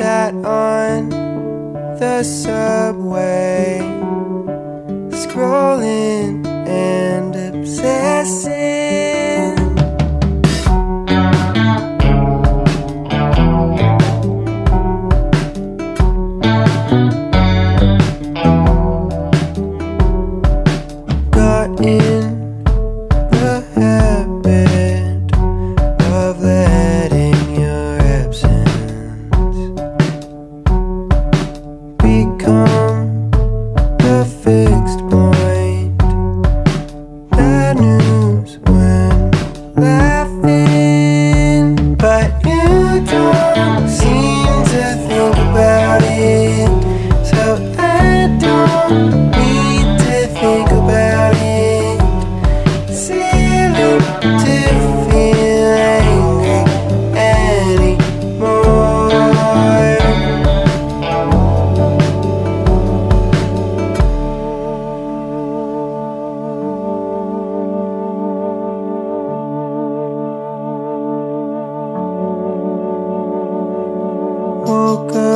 sat on the subway, scrolling and obsessing. Got in the habit of letting your absence become the fixed point. The news when laughing, but you don't seem to think about it, so I don't need to think about it. Silly to feel angry anymore. Woke up